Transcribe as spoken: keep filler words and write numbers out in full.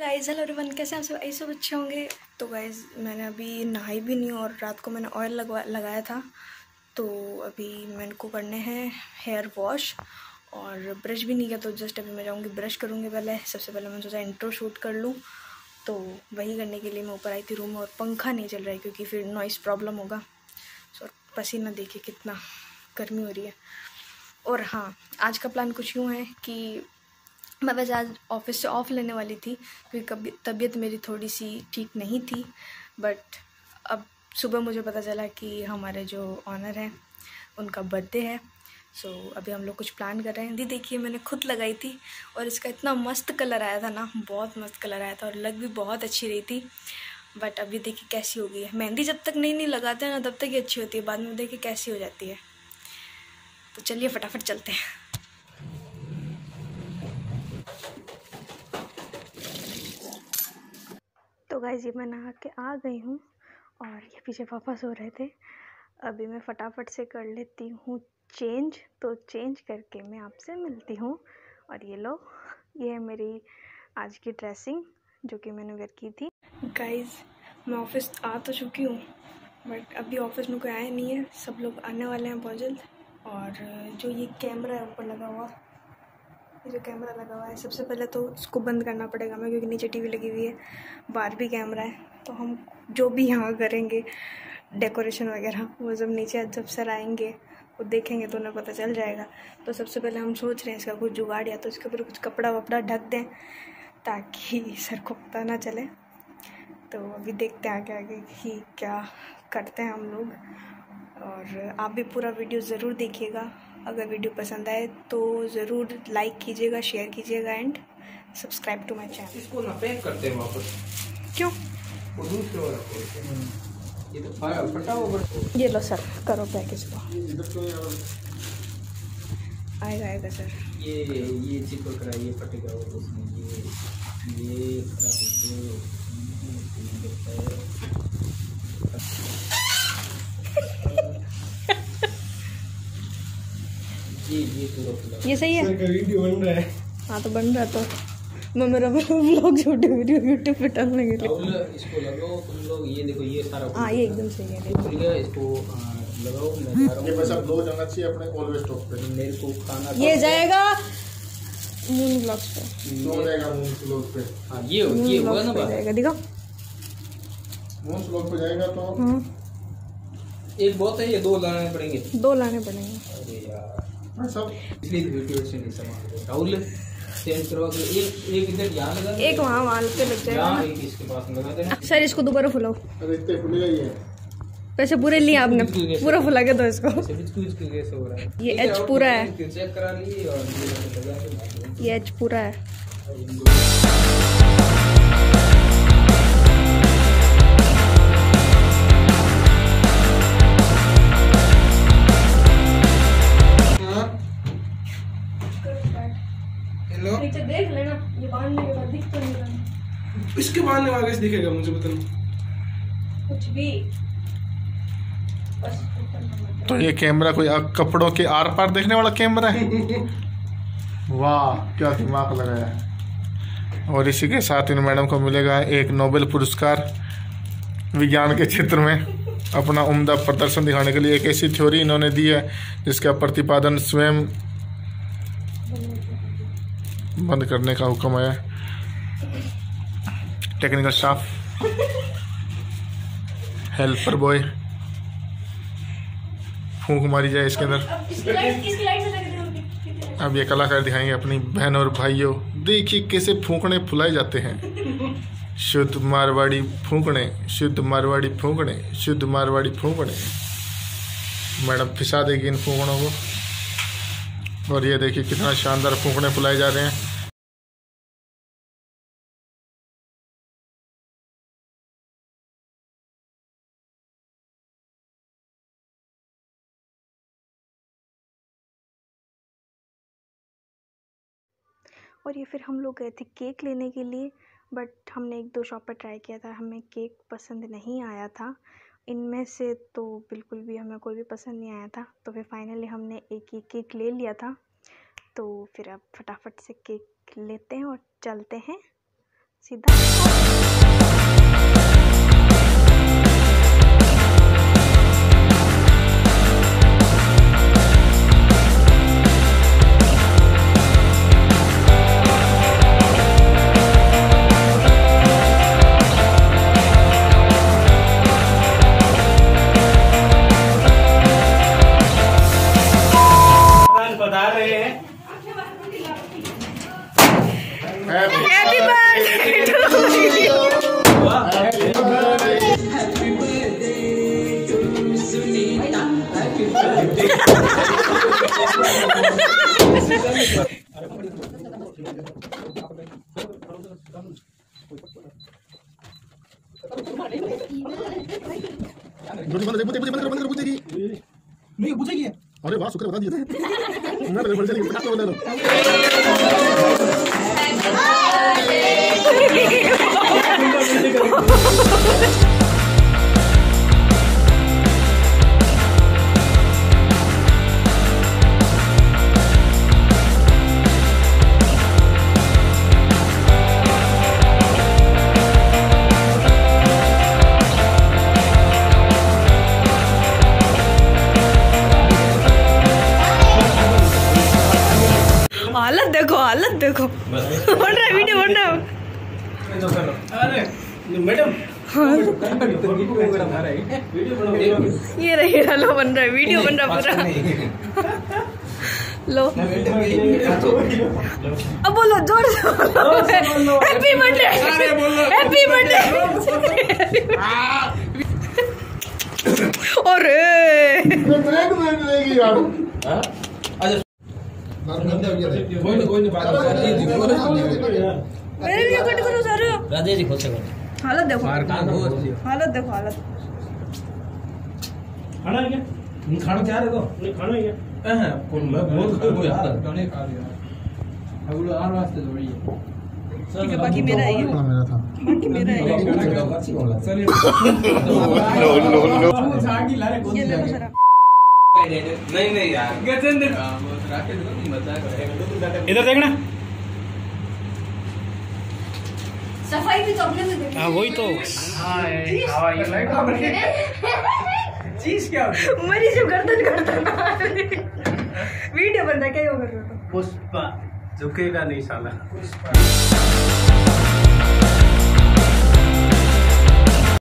Guys hello everyone, कैसे आप सब? ऐसे सब अच्छे होंगे। तो गाइज़ मैंने अभी नहाई भी नहीं और रात को मैंने ऑयल लगवा लगाया था, तो अभी मेरे को करने हैं हेयर वॉश और ब्रश भी नहीं किया, तो जस्ट अभी मैं जाऊँगी ब्रश करूँगी। पहले सबसे पहले मैंने सोचा इंट्रो शूट कर लूँ, तो वही करने के लिए मैं ऊपर आई थी रूम में, और पंखा नहीं चल रहा है क्योंकि फिर नॉइज़ प्रॉब्लम होगा। सो पसीना देखिए कितना गर्मी हो रही है। और हाँ, आज का प्लान कुछ यूँ है कि मैं बस आज ऑफिस से ऑफ़ लेने वाली थी क्योंकि कभी तबीयत मेरी थोड़ी सी ठीक नहीं थी, बट अब सुबह मुझे पता चला कि हमारे जो ऑनर हैं उनका बर्थडे है। सो so, अभी हम लोग कुछ प्लान कर रहे हैं। दी देखिए मैंने खुद लगाई थी और इसका इतना मस्त कलर आया था ना, बहुत मस्त कलर आया था और लग भी बहुत अच्छी रही थी। बट अभी देखिए कैसी हो गई है। मेहंदी जब तक नहीं नहीं लगाते ना तब तक ये अच्छी होती है, बाद में देखिए कैसी हो जाती है। तो चलिए फटाफट चलते हैं। तो गाइस ये मैं नहा के आ गई हूँ और ये पीछे पापा सो रहे थे। अभी मैं फटाफट से कर लेती हूँ चेंज, तो चेंज करके मैं आपसे मिलती हूँ। और ये लो, ये है मेरी आज की ड्रेसिंग जो कि मैंने वेयर की थी। गाइस मैं ऑफ़िस आ तो चुकी हूँ, बट अभी ऑफ़िस में कोई आया नहीं है, सब लोग आने वाले हैं बहुत जल्द। और जो ये कैमरा है ऊपर लगा हुआ, जो कैमरा लगा हुआ है, सबसे पहले तो इसको बंद करना पड़ेगा हमें क्योंकि नीचे टीवी लगी हुई है, बाहर भी कैमरा है। तो हम जो भी यहाँ करेंगे डेकोरेशन वगैरह वो सब नीचे जब सर आएंगे वो देखेंगे तो उन्हें पता चल जाएगा। तो सबसे पहले हम सोच रहे हैं इसका कुछ जुगाड़, या तो इसके ऊपर कुछ कपड़ा वपड़ा ढक दें ताकि सर को पता ना चले। तो अभी देखते हैं आगे आगे कि क्या करते हैं हम लोग, और आप भी पूरा वीडियो ज़रूर देखिएगा। अगर वीडियो पसंद आए तो ज़रूर लाइक कीजिएगा, शेयर कीजिएगा and subscribe to my channel. इसको ना पैक करते हैं वापस, क्यों ये तो फटा। ये लो सर, करो पैक इसको। आएगा आएगा सर, ये ये चिपको कराइए, फटेगा वो उसमें। ये ये ये ये ये सही है, वीडियो बन रहा है। हाँ तो बन रहा, तो मैं मेरा व्लॉग छोटे वीडियो यूट्यूब पे डालने के लिए इसको लगाओ तुम लोग। ये देखो ये सारा, हाँ ये एकदम सही है, ठीक है। इसको लगाओ, मैं ये बस अब लो जाना चाहिए अपने ऑलवेज टॉप पे। मेरे को खाना ये जाएगा मून व्लॉग्स पे, लो जाएगा मून व्लॉग पे। हां ये ये होगा ना, जाएगा देखो मून व्लॉग पे जाएगा। तो एक बहुत है, ये दो लाने पड़ेंगे, दो लाने पड़ेंगे। अरे यार सब इसलिए वीडियो से नहीं संभालते। राहुल चेंज करवा के एक एक इधर यहां लगा, एक वहां वाल पे लग जाएगा ना, एक इसके पास लगा देना। सर इसको दोबारा फुलाओ। अरे इतने फुलेगा ये, पैसे पूरे लिए आपने, पूरा फुला के दो इसको। बिस्कुट के कैसे हो रहा है ये? एच पूरा है, चेक करा लिए। और ये एच पूरा है। नीचे देख लेना, ये बांधने के बाद दिख तो नहीं रहा। इसके बांधने वाले से दिखेगा मुझे, पता नहीं कुछ भी। बस तो ये कैमरा कोई कपड़ों के आर पार देखने वाला कैमरा है। वाह क्या दिमाग लगाया है। और इसी के साथ इन मैडम को मिलेगा एक नोबेल पुरस्कार विज्ञान के क्षेत्र में अपना उम्दा प्रदर्शन दिखाने के लिए। एक ऐसी थ्योरी इन्होंने दी है जिसका प्रतिपादन स्वयं बंद करने का हुक्म है। टेक्निकल स्टाफ, हेल्पर बॉय, फूंक मारी जाए इसके अंदर। अब ये कलाकार दिखाएंगे अपनी बहन और भाइयों, देखिए कैसे फूंकने फुलाए जाते हैं। शुद्ध मारवाड़ी फूंकने, शुद्ध मारवाड़ी फूंकने, शुद्ध मारवाड़ी फूंकने। मैडम फिसा देगी इन फूंकड़ों को। और ये देखिए कितना शानदार फूंकने फुलाए जा रहे हैं। और ये फिर हम लोग गए थे केक लेने के लिए, बट हमने एक दो शॉप पर ट्राई किया था, हमें केक पसंद नहीं आया था। इनमें से तो बिल्कुल भी हमें कोई भी पसंद नहीं आया था, तो फिर फाइनली हमने एक ही केक ले लिया था। तो फिर अब फटाफट से केक लेते हैं और चलते हैं अरे वाह शुक्र बता दिए थे। हालत देखो हालत देखो बन रहा है वीडियो बन रहा है। अरे मैडम ये रही लो बन रहा है वीडियो बन रहा पूरा लो अब बोलो जोर से बोलो हैप्पी बर्थडे हैप्पी बर्थडे। और राधे जी खोल से हालत देखो हालत देखो हालत खाना क्या खाना क्या देखो खाना क्या कौन मैं बहुत खा गया यार खाने खा लिया अब लो आर वास्ते थोड़ी है बाकी मेरा है मेरा था बाकी मेरा है। नो नो नो साड़ी लारे कौन नहीं नहीं यार इधर देखना सफाई भी तो अपने में देखना। हाँ वही तो चीज क्या मेरी जो गर्दन गर्दन वीडियो बन रहा क्या होगा पुष्पा झुकेगा नहीं साला।